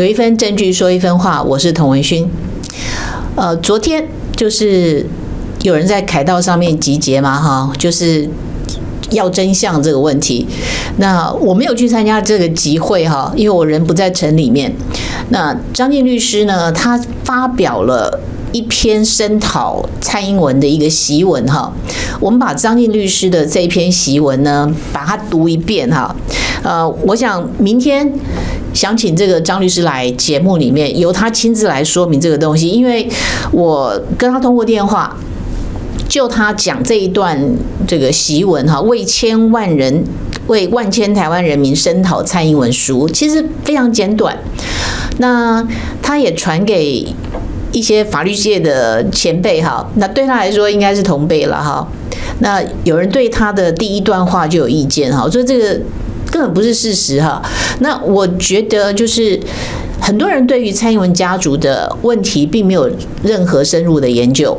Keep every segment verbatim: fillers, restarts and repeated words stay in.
有一份证据说一分话，我是童文勋。呃，昨天就是有人在凯道上面集结嘛，哈，就是要真相这个问题。那我没有去参加这个集会哈，因为我人不在城里面。那张晋律师呢，他发表了一篇声讨蔡英文的一个檄文哈，我们把张晋律师的这一篇檄文呢，把它读一遍哈。呃，我想明天想请这个张律师来节目里面，由他亲自来说明这个东西，因为我跟他通过电话，就他讲这一段这个檄文哈，为千万人为万千台湾人民声讨蔡英文书，其实非常简短。那他也传给一些法律界的前辈哈，那对他来说应该是同辈了哈。那有人对他的第一段话就有意见哈，所以这个根本不是事实哈。那我觉得就是很多人对于蔡英文家族的问题并没有任何深入的研究，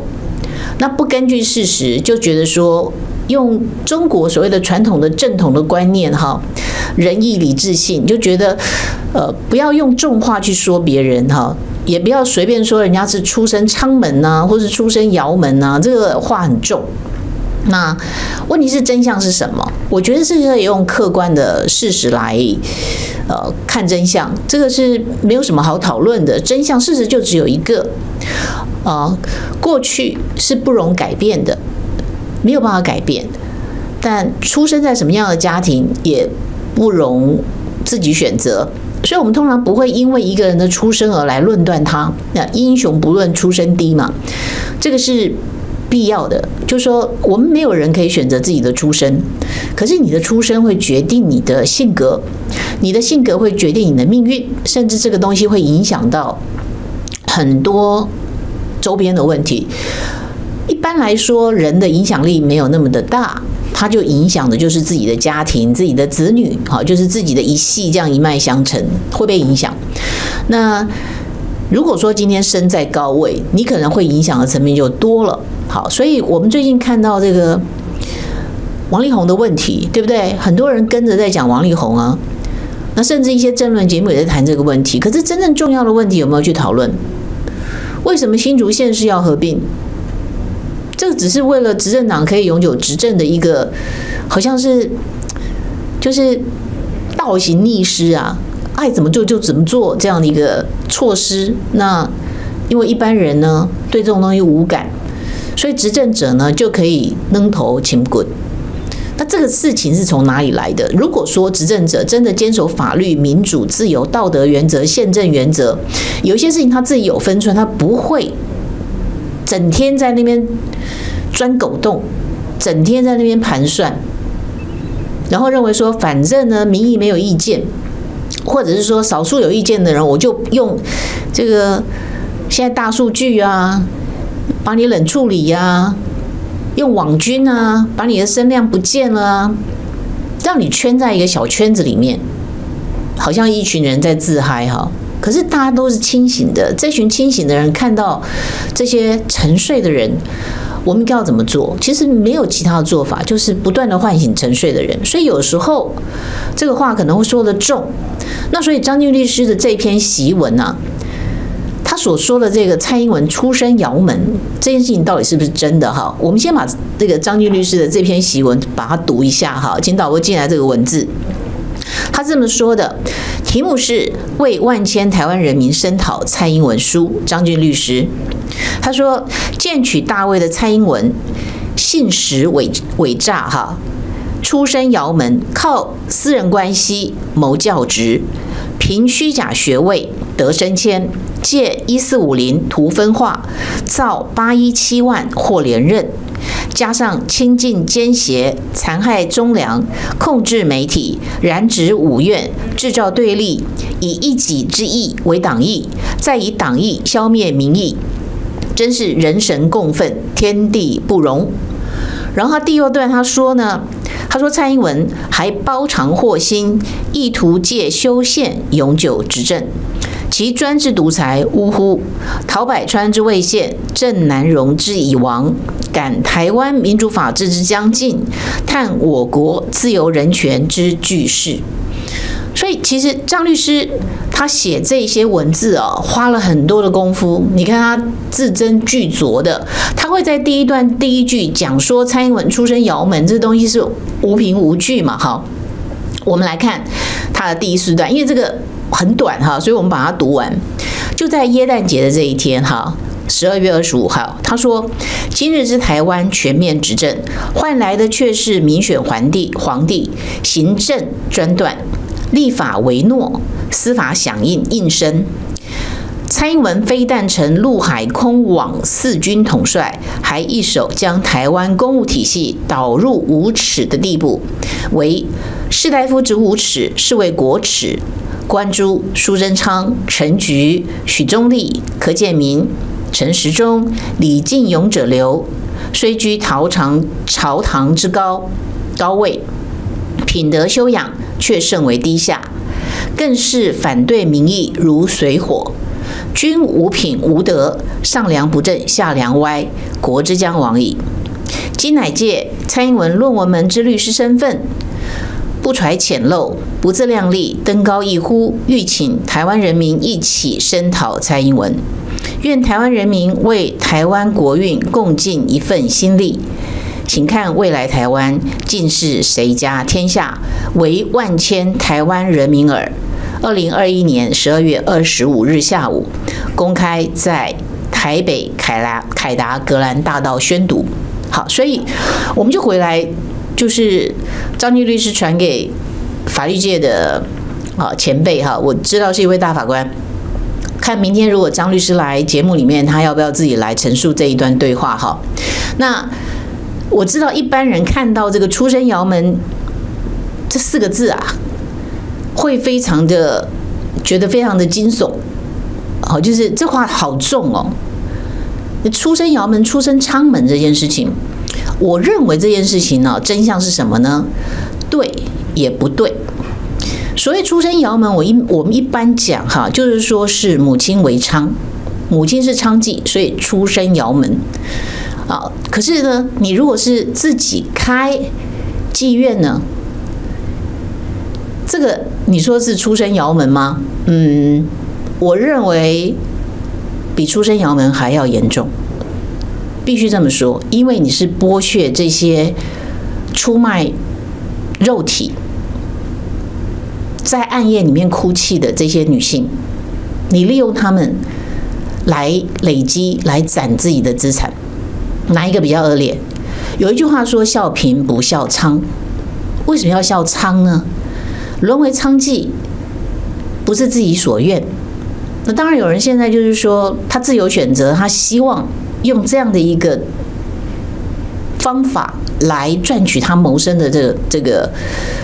那不根据事实就觉得说用中国所谓的传统的正统的观念哈，仁义礼智信，就觉得呃不要用重话去说别人哈。也不要随便说人家是出身昌门呐、啊，或是出身窑门呐、啊，这个话很重。那问题是真相是什么？我觉得是可以用客观的事实来，呃，看真相，这个是没有什么好讨论的。真相事实就只有一个，呃，过去是不容改变的，没有办法改变。但出生在什么样的家庭也不容自己选择。所以我们通常不会因为一个人的出身而来论断他，那英雄不论出身低嘛，这个是必要的。就是说我们没有人可以选择自己的出身，可是你的出身会决定你的性格，你的性格会决定你的命运，甚至这个东西会影响到很多周边的问题。一般来说，人的影响力没有那么的大，他就影响的就是自己的家庭、自己的子女，好，就是自己的一系，这样一脉相承会被影响。那如果说今天身在高位，你可能会影响的层面就多了。好，所以我们最近看到这个王力宏的问题，对不对？很多人跟着在讲王力宏啊，那甚至一些政论节目也在谈这个问题。可是真正重要的问题有没有去讨论？为什么新竹县市要合并？这只是为了执政党可以永久执政的一个，好像是就是倒行逆施啊，爱怎么做就怎么做这样的一个措施。那因为一般人呢对这种东西无感，所以执政者呢就可以扔头轻滚。那这个事情是从哪里来的？如果说执政者真的坚守法律、民主、自由、道德原则、宪政原则，有一些事情他自己有分寸，他不会整天在那边钻狗洞，整天在那边盘算，然后认为说反正呢民意没有意见，或者是说少数有意见的人我就用这个现在大数据啊把你冷处理啊，用网军啊把你的声量不见了啊，让你圈在一个小圈子里面，好像一群人在自嗨哈。可是大家都是清醒的，这群清醒的人看到这些沉睡的人，我们应该要怎么做？其实没有其他的做法，就是不断的唤醒沉睡的人。所以有时候这个话可能会说得重。那所以张晋律师的这篇檄文啊，他所说的这个蔡英文出身窑门这件事情到底是不是真的哈？我们先把这个张晋律师的这篇檄文把它读一下哈，请导播进来这个文字。他这么说的，题目是为万千台湾人民声讨蔡英文书，张晋律师他说，僭取大位的蔡英文信实伪伪诈哈，出身窑门，靠私人关系谋教职，凭虚假学位得升迁，借一四五零图分化，造八一七万获连任。加上亲近奸邪，残害忠良，控制媒体，染指五院，制造对立，以一己之意为党意，再以党意消灭民意，真是人神共愤，天地不容。然后他第二段他说呢，他说蔡英文还包藏祸心，意图借修宪永久执政，其专制独裁，呜呼！陶百川之未现，郑南榕之已亡，感台湾民主法治之将近，叹我国自由人权之巨势。所以其实张律师他写这些文字哦，花了很多的功夫。你看他字斟句酌的，他会在第一段第一句讲说蔡英文出身窑门，这东西是无凭无据嘛。好，我们来看他的第一四段，因为这个很短哈，所以我们把它读完。就在耶诞节的这一天哈。 十二月二十五号，他说：“今日之台湾全面执政，换来的却是民选皇帝、皇帝行政专断，立法为诺，司法响应应声。蔡英文非但成陆海空网四军统帅，还一手将台湾公务体系导入无耻的地步，为士大夫之无耻，是为国耻。关注苏贞昌、陈菊、许宗力、柯建铭。” 陈时中、李进勇者流，虽居朝堂朝堂之高高位，品德修养却甚为低下，更是反对民意如水火，均无品无德，上梁不正下梁歪，国之将亡矣。今乃借蔡英文论文门之律师身份。 不揣浅陋，不自量力，登高一呼，欲请台湾人民一起声讨蔡英文。愿台湾人民为台湾国运共尽一份心力。请看未来台湾竟是谁家天下，唯万千台湾人民耳。二零二一年十二月二十五日下午，公开在台北凯达凯达格兰大道宣读。好，所以我们就回来。 就是张律师传给法律界的啊前辈哈，我知道是一位大法官。看明天如果张律师来节目里面，他要不要自己来陈述这一段对话哈？那我知道一般人看到这个“出身窑门”这四个字啊，会非常的觉得非常的惊悚，好，就是这话好重哦。出身窑门、出身娼门这件事情。 我认为这件事情呢、啊，真相是什么呢？对也不对。所谓出身窑门，我一我们一般讲哈，就是说是母亲为娼，母亲是娼妓，所以出身窑门啊。可是呢，你如果是自己开妓院呢，这个你说是出身窑门吗？嗯，我认为比出身窑门还要严重。 必须这么说，因为你是剥削这些出卖肉体、在暗夜里面哭泣的这些女性，你利用她们来累积、来攒自己的资产，哪一个比较恶劣？有一句话说“笑贫不笑娼”，为什么要笑娼呢？沦为娼妓不是自己所愿。那当然，有人现在就是说他自由选择，他希望。 用这样的一个方法来赚取他谋生的这个这个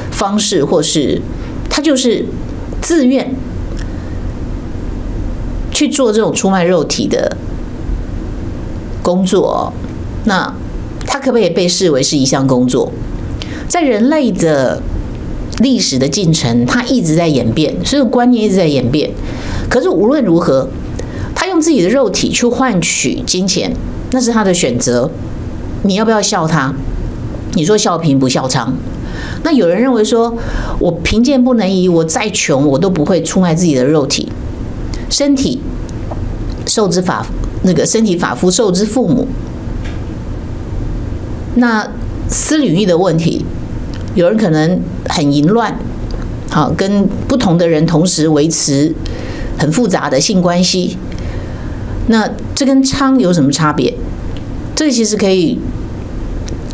方式，或是他就是自愿去做这种出卖肉体的工作、哦，那他可不可以被视为是一项工作？在人类的历史的进程，它一直在演变，所以观念一直在演变。可是无论如何。 他用自己的肉体去换取金钱，那是他的选择。你要不要笑他？你说笑贫不笑娼。那有人认为说，我贫贱不能移，我再穷我都不会出卖自己的肉体。身体受之法那个身体法肤受之父母。那私领域的问题，有人可能很淫乱，好跟不同的人同时维持很复杂的性关系。 那这跟娼有什么差别？这个其实可以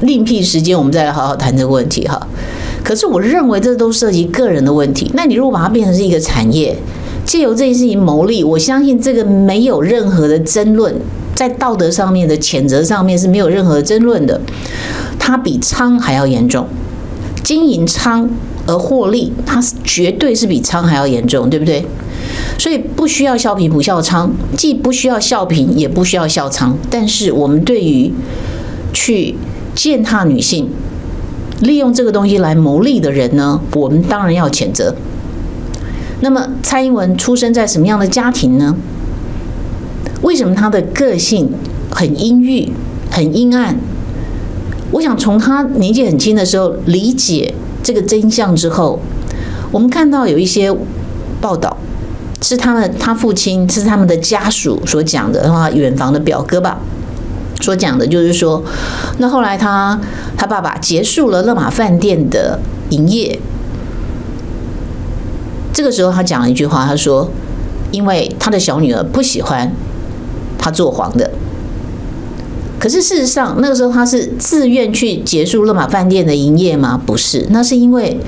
另辟时间，我们再来好好谈这个问题哈。可是我认为这都涉及个人的问题。那你如果把它变成是一个产业，借由这件事情牟利，我相信这个没有任何的争论，在道德上面的谴责上面是没有任何争论的。它比娼还要严重，经营娼而获利，它绝对是比娼还要严重，对不对？ 所以不需要笑贫不笑娼，既不需要笑贫，也不需要笑娼。但是我们对于去践踏女性、利用这个东西来牟利的人呢，我们当然要谴责。那么蔡英文出生在什么样的家庭呢？为什么她的个性很阴郁、很阴暗？我想从她年纪很轻的时候理解这个真相之后。我们看到有一些报道。 是他们，他父亲是他们的家属所讲的，他远房的表哥吧，所讲的就是说，那后来他他爸爸结束了勒马饭店的营业，这个时候他讲了一句话，他说，因为他的小女儿不喜欢他做黄的，可是事实上那个时候他是自愿去结束勒马饭店的营业吗？不是，那是因为。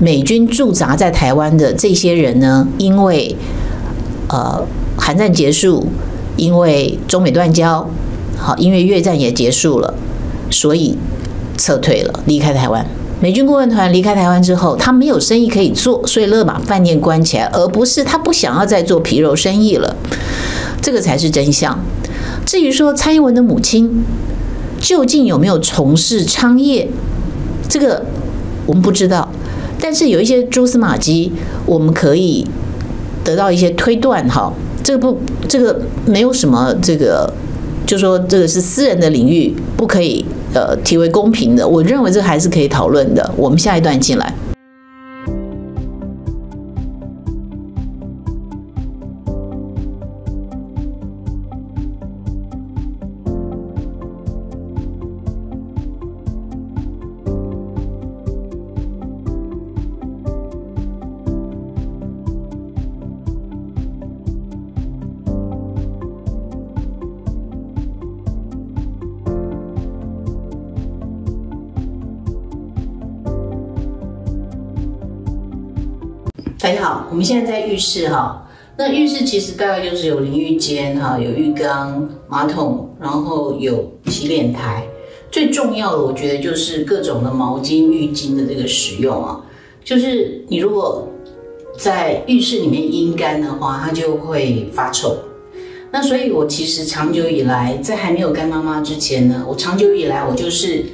美军驻扎在台湾的这些人呢，因为呃韩战结束，因为中美断交，好，因为越战也结束了，所以撤退了，离开台湾。美军顾问团离开台湾之后，他没有生意可以做，所以勒马饭店关起来，而不是他不想要再做皮肉生意了。这个才是真相。至于说蔡英文的母亲究竟有没有从事娼业，这个我们不知道。 但是有一些蛛丝马迹，我们可以得到一些推断哈。这个不，这个没有什么，这个就说这个是私人的领域，不可以呃提为公平的。我认为这还是可以讨论的。我们下一段进来。大家好，我们现在在浴室哈。那浴室其实大概就是有淋浴间哈，有浴缸、马桶，然后有洗脸台。最重要的，我觉得就是各种的毛巾、浴巾的这个使用啊。就是你如果在浴室里面阴干的话，它就会发臭。那所以我其实长久以来，在还没有干妈妈之前呢，我长久以来我就是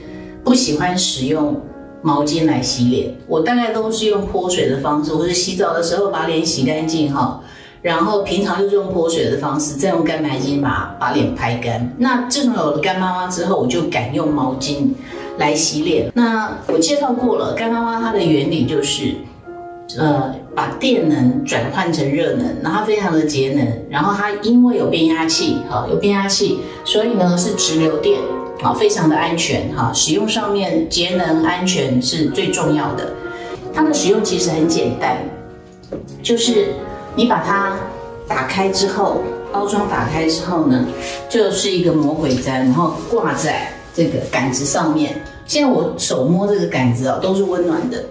不喜欢使用。 毛巾来洗脸，我大概都是用泼水的方式，或是洗澡的时候把脸洗干净哈，然后平常就是用泼水的方式，再用干白巾把把脸拍干。那自从有了干妈妈之后，我就敢用毛巾来洗脸。那我介绍过了，干妈妈它的原理就是，呃，把电能转换成热能，然后它非常的节能，然后它因为有变压器哈，有变压器，所以呢是直流电。 啊，非常的安全哈，使用上面节能安全是最重要的。它的使用其实很简单，就是你把它打开之后，包装打开之后呢，就是一个魔鬼毡，然后挂在这个杆子上面。现在我手摸这个杆子啊，都是温暖的。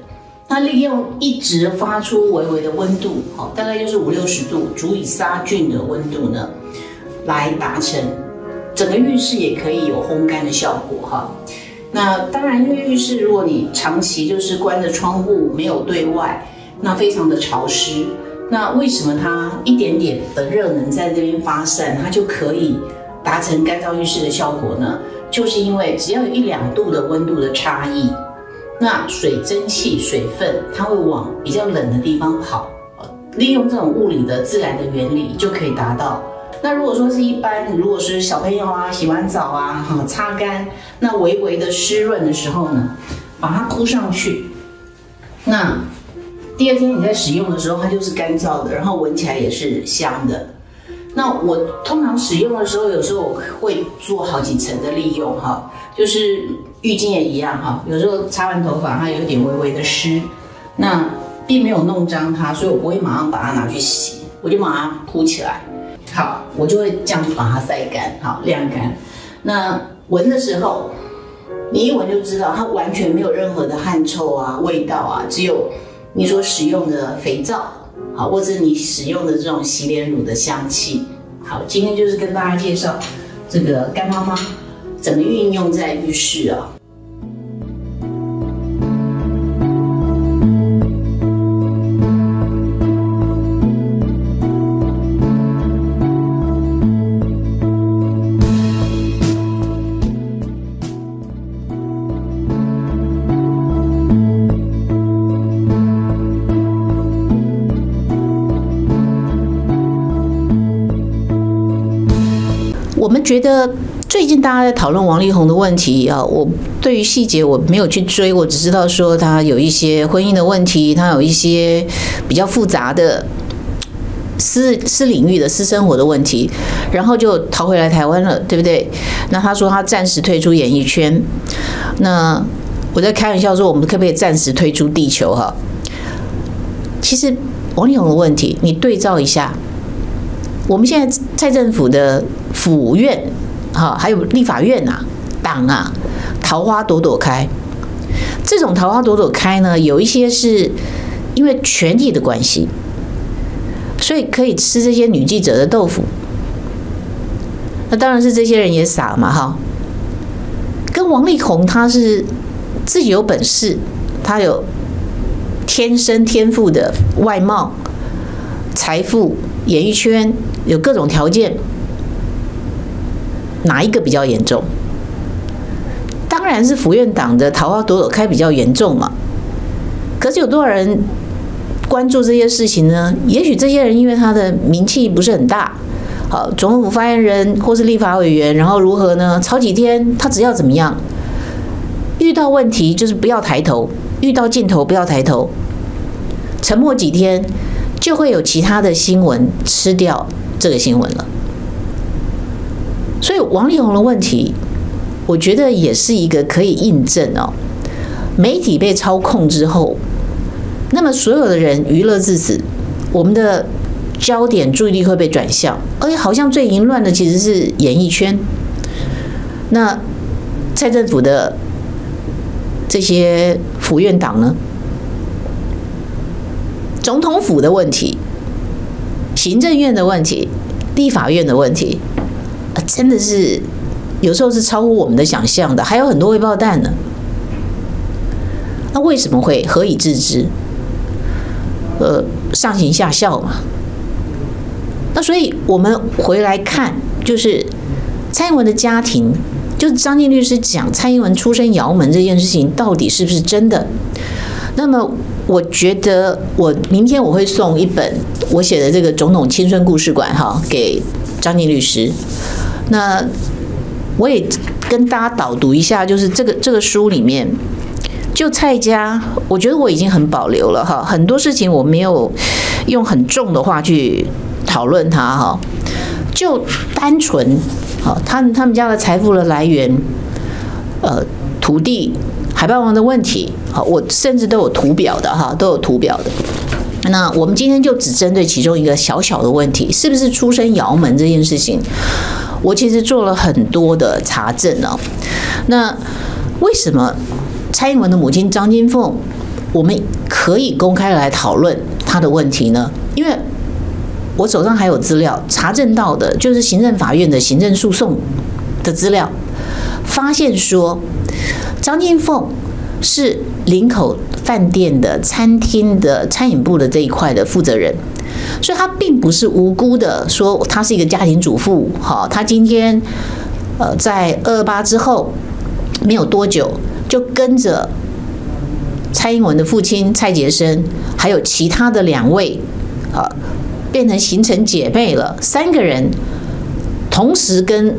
它利用一直发出微微的温度，哦，大概就是五六十度，足以杀菌的温度呢，来达成。 整个浴室也可以有烘干的效果哈。那当然，因为浴室如果你长期就是关着窗户没有对外，那非常的潮湿。那为什么它一点点的热能在这边发散，它就可以达成干燥浴室的效果呢？就是因为只要有一两度的温度的差异，那水蒸气、水分它会往比较冷的地方跑，利用这种物理的自然的原理就可以达到。 那如果说是一般，如果是小朋友啊，洗完澡啊，哈，擦干，那微微的湿润的时候呢，把它铺上去，那第二天你在使用的时候，它就是干燥的，然后闻起来也是香的。那我通常使用的时候，有时候我会做好几层的利用哈，就是浴巾也一样哈，有时候擦完头发它有点微微的湿，那并没有弄脏它，所以我不会马上把它拿去洗，我就把它铺起来。 好，我就会这样子把它晒干，好晾干。那闻的时候，你一闻就知道它完全没有任何的汗臭啊、味道啊，只有你所使用的肥皂，好，或者你使用的这种洗脸乳的香气。好，今天就是跟大家介绍这个干妈妈怎么运用在浴室啊。 我们觉得最近大家在讨论王力宏的问题啊，我对于细节我没有去追，我只知道说他有一些婚姻的问题，他有一些比较复杂的私私领域的私生活的问题，然后就逃回来台湾了，对不对？那他说他暂时退出演艺圈，那我在开玩笑说我们可不可以暂时退出地球哈？其实王力宏的问题，你对照一下，我们现在蔡政府的府院哈，还有立法院啊，党啊。 桃花朵朵开，这种桃花朵朵开呢，有一些是因为权力的关系，所以可以吃这些女记者的豆腐。那当然是这些人也傻嘛，哈。跟王力宏他是自己有本事，他有天生天赋的外貌、财富、演艺圈有各种条件，哪一个比较严重？ 当然是府院党的桃花朵朵开比较严重嘛，可是有多少人关注这些事情呢？也许这些人因为他的名气不是很大，好，总统府发言人或是立法委员，然后如何呢？吵几天，他只要怎么样？遇到问题就是不要抬头，遇到镜头不要抬头，沉默几天就会有其他的新闻吃掉这个新闻了。所以王力宏的问题。 我觉得也是一个可以印证哦，媒体被操控之后，那么所有的人娱乐至死，我们的焦点注意力会被转向，而且好像最淫乱的其实是演艺圈。那蔡政府的这些府院党呢，总统府的问题、行政院的问题、立法院的问题，啊，真的是。 有时候是超乎我们的想象的，还有很多未爆弹呢。那为什么会何以致之？呃，上行下效嘛。那所以我们回来看，就是蔡英文的家庭，就是张晋律师讲蔡英文出身姚门这件事情，到底是不是真的？那么我觉得，我明天我会送一本我写的这个《总统青春故事馆》哈，给张晋律师。那。 我也跟大家导读一下，就是这个这个书里面，就蔡家，我觉得我已经很保留了哈，很多事情我没有用很重的话去讨论它哈，就单纯，好，他们他们家的财富的来源，呃，土地、海霸王的问题，好，我甚至都有图表的哈，都有图表的。那我们今天就只针对其中一个小小的问题，是不是出身姚门这件事情？ 我其实做了很多的查证哦。那为什么蔡英文的母亲张金凤，我们可以公开来讨论她的问题呢？因为我手上还有资料查证到的，就是行政法院的行政诉讼的资料，发现说张金凤是林口饭店的餐厅的餐饮部的这一块的负责人。 所以她并不是无辜的，说她是一个家庭主妇，好，她今天，呃，在二二八之后没有多久，就跟着蔡英文的父亲蔡杰生，还有其他的两位，啊，变成形成姐妹了，三个人同时跟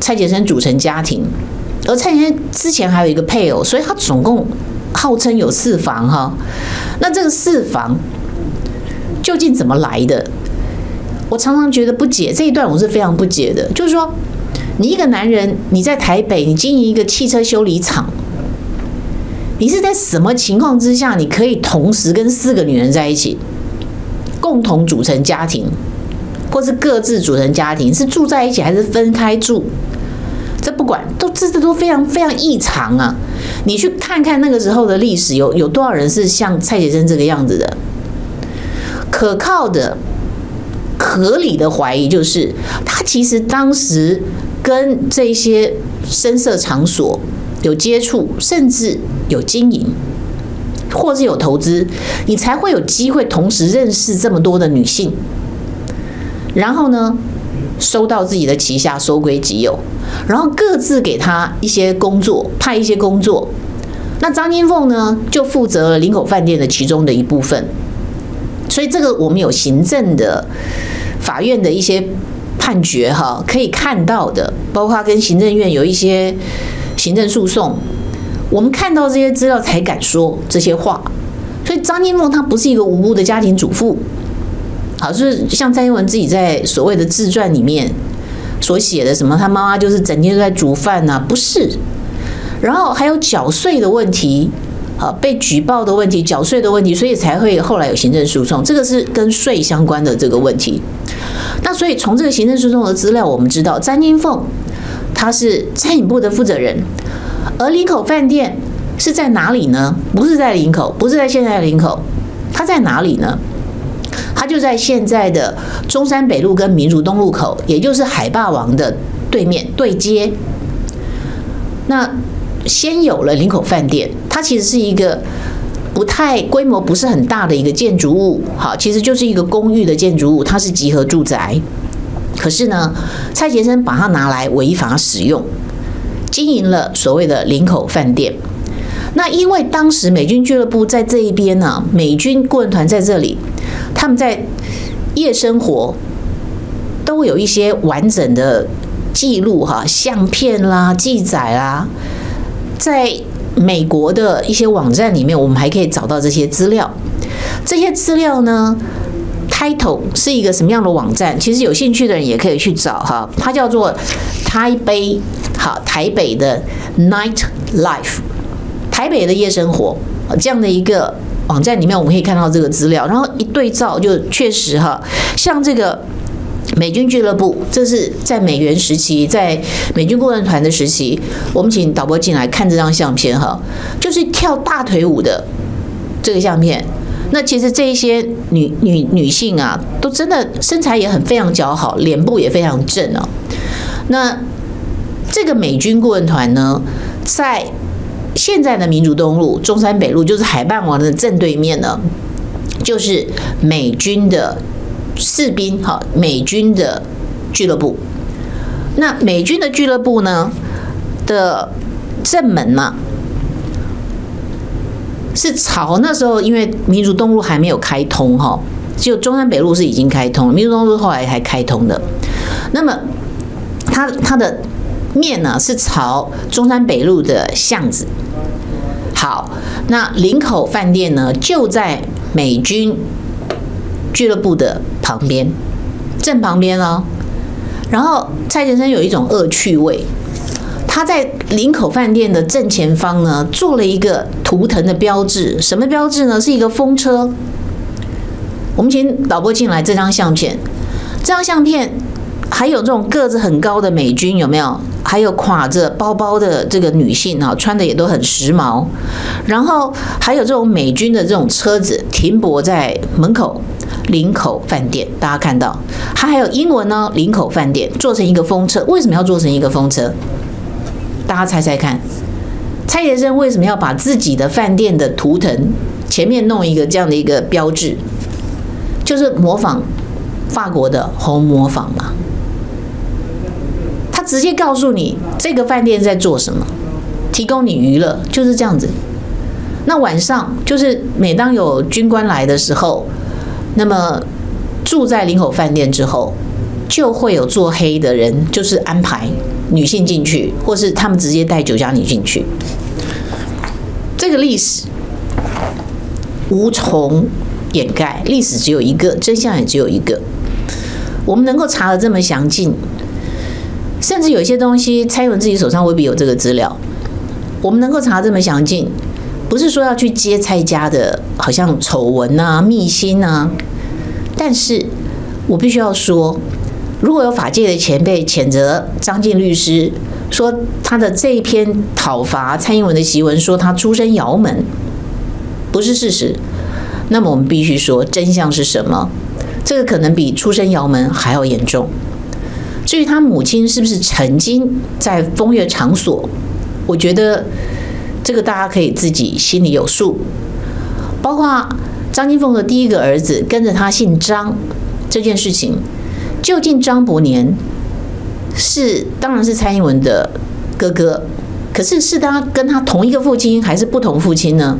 蔡杰生组成家庭，而蔡杰生之前还有一个配偶，所以他总共号称有四房哈，那这个四房。 究竟怎么来的？我常常觉得不解，这一段我是非常不解的。就是说，你一个男人，你在台北，你经营一个汽车修理厂，你是在什么情况之下，你可以同时跟四个女人在一起，共同组成家庭，或是各自组成家庭，是住在一起还是分开住？这不管，都这这都非常非常异常啊！你去看看那个时候的历史，有有多少人是像蔡杰生这个样子的？ 可靠的、合理的怀疑就是，他其实当时跟这些声色场所有接触，甚至有经营，或是有投资，你才会有机会同时认识这么多的女性，然后呢，收到自己的旗下，收归己有，然后各自给他一些工作，派一些工作。那张金凤呢，就负责了林口饭店的其中的一部分。 所以这个我们有行政的、法院的一些判决哈，可以看到的，包括跟行政院有一些行政诉讼，我们看到这些资料才敢说这些话。所以张金凤她不是一个无辜的家庭主妇，好，就是像蔡英文自己在所谓的自传里面所写的什么，她妈妈就是整天都在煮饭呐、啊，不是。然后还有缴税的问题，啊，被举报的问题，缴税的问题，所以才会后来有行政诉讼，这个是跟税相关的这个问题。那所以从这个行政诉讼的资料，我们知道詹金凤她是餐饮部的负责人，而林口饭店是在哪里呢？不是在林口，不是在现在的林口，它在哪里呢？它就在现在的中山北路跟民族东路口，也就是海霸王的对面对接。那先有了林口饭店，它其实是一个不太规模不是很大的一个建筑物，好，其实就是一个公寓的建筑物，它是集合住宅。可是呢，蔡先生把它拿来违法使用，经营了所谓的林口饭店。那因为当时美军俱乐部在这一边呢、啊，美军顾问团在这里，他们在夜生活都有一些完整的记录哈、啊，相片啦、记载啦。在美国的一些网站里面，我们还可以找到这些资料。这些资料呢 ，Title 是一个什么样的网站？其实有兴趣的人也可以去找哈，它叫做台北，好，台北的 Night Life， 台北的夜生活这样的一个网站里面，我们可以看到这个资料。然后一对照，就确实哈，像这个。美军俱乐部，这是在美援时期，在美军顾问团的时期，我们请导播进来看这张相片哈，就是跳大腿舞的这个相片。那其实这一些女女女性啊，都真的身材也很非常姣好，脸部也非常正哦。那这个美军顾问团呢，在现在的民族东路、中山北路，就是海霸王的正对面呢，就是美军的。士兵哈，美军的俱乐部。那美军的俱乐部呢的正门呢、啊，是朝那时候因为民族东路还没有开通哈，只有中山北路是已经开通了，民族东路后来才开通的。那么它它的面呢是朝中山北路的巷子。好，那林口饭店呢就在美军。俱乐部的旁边，正旁边哦。然后蔡先生有一种恶趣味，他在林口饭店的正前方呢，做了一个图腾的标志。什么标志呢？是一个风车。我们请导播进来这张相片，这张相片还有这种个子很高的美军有没有？还有挎着包包的这个女性啊，穿的也都很时髦。然后还有这种美军的这种车子停泊在门口。林口饭店，大家看到它还有英文呢、哦。林口饭店做成一个风车，为什么要做成一个风车？大家猜猜看，蔡先生为什么要把自己的饭店的图腾前面弄一个这样的一个标志？就是模仿法国的红磨坊嘛。他直接告诉你这个饭店在做什么，提供你娱乐，就是这样子。那晚上就是每当有军官来的时候。那么住在林口饭店之后，就会有做黑的人，就是安排女性进去，或是他们直接带酒家女进去。这个历史无从掩盖，历史只有一个，真相也只有一个。我们能够查得这么详尽，甚至有些东西蔡英文自己手上未必有这个资料，我们能够查得这么详尽。不是说要去揭蔡家的好像丑闻啊、秘辛啊，但是我必须要说，如果有法界的前辈谴责张晋律师说他的这一篇讨伐蔡英文的檄文说他出身窑门不是事实，那么我们必须说真相是什么？这个可能比出身窑门还要严重。至于他母亲是不是曾经在风月场所，我觉得。这个大家可以自己心里有数，包括张金凤的第一个儿子跟着他姓张这件事情，究竟张伯年是当然是蔡英文的哥哥，可是是他跟他同一个父亲还是不同父亲呢？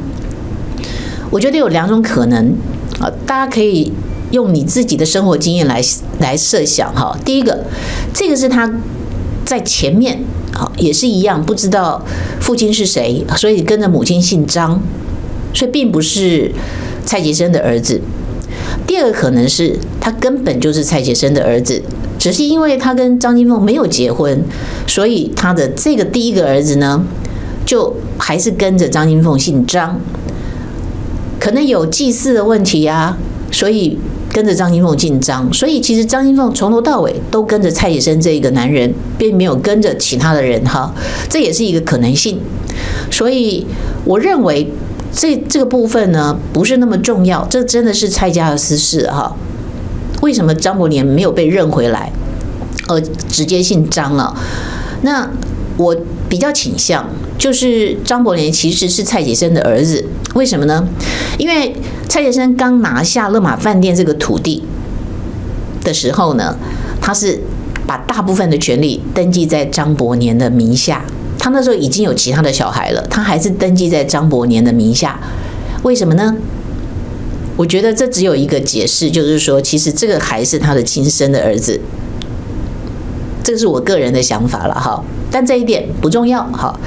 我觉得有两种可能啊，大家可以用你自己的生活经验来来设想哈。第一个，这个是他。在前面啊也是一样，不知道父亲是谁，所以跟着母亲姓张，所以并不是蔡杰生的儿子。第二个可能是他根本就是蔡杰生的儿子，只是因为他跟张金凤没有结婚，所以他的这个第一个儿子呢，就还是跟着张金凤姓张，可能有祭祀的问题啊，所以跟着张金凤姓张。所以其实张金凤从头到尾都跟着蔡杰生这一个男人，并没有跟着其他的人哈，这也是一个可能性。所以我认为。 这这个部分呢，不是那么重要，这真的是蔡家的私事哈。为什么张伯年没有被认回来，呃，直接姓张了？那我比较倾向就是张伯年其实是蔡杰生的儿子，为什么呢？因为蔡杰生刚拿下勒马饭店这个土地的时候呢，他是把大部分的权利登记在张伯年的名下。 他那时候已经有其他的小孩了，他还是登记在张伯年的名下，为什么呢？我觉得这只有一个解释，就是说，其实这个还是他的亲生的儿子，这是我个人的想法了哈。但这一点不重要哈。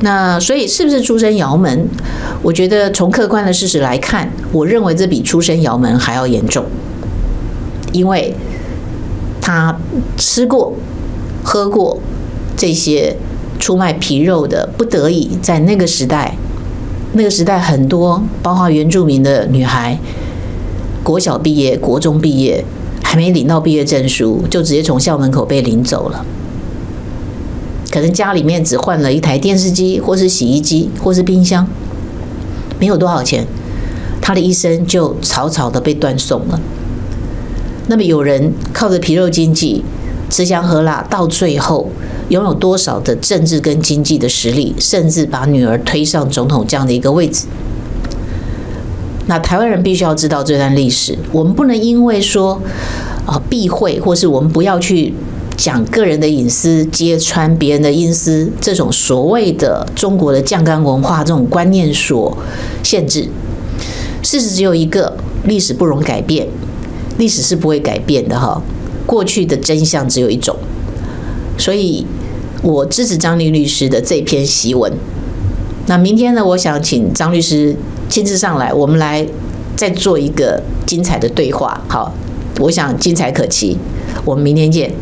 那所以是不是出身窑门？我觉得从客观的事实来看，我认为这比出身窑门还要严重，因为他吃过、喝过这些。 出卖皮肉的，不得已在那个时代，那个时代很多包括原住民的女孩，国小毕业、国中毕业，还没领到毕业证书，就直接从校门口被领走了。可能家里面只换了一台电视机，或是洗衣机，或是冰箱，没有多少钱，她的一生就草草的被断送了。那么有人靠着皮肉经济。 吃香喝辣，到最后拥有多少的政治跟经济的实力，甚至把女儿推上总统这样的一个位置。那台湾人必须要知道这段历史，我们不能因为说啊避讳，或是我们不要去讲个人的隐私、揭穿别人的隐私，这种所谓的中国的酱缸文化这种观念所限制。事实只有一个，历史不容改变，历史是不会改变的哈。 过去的真相只有一种，所以我支持张丽律师的这篇檄文。那明天呢，我想请张律师亲自上来，我们来再做一个精彩的对话。好，我想精彩可期，我们明天见。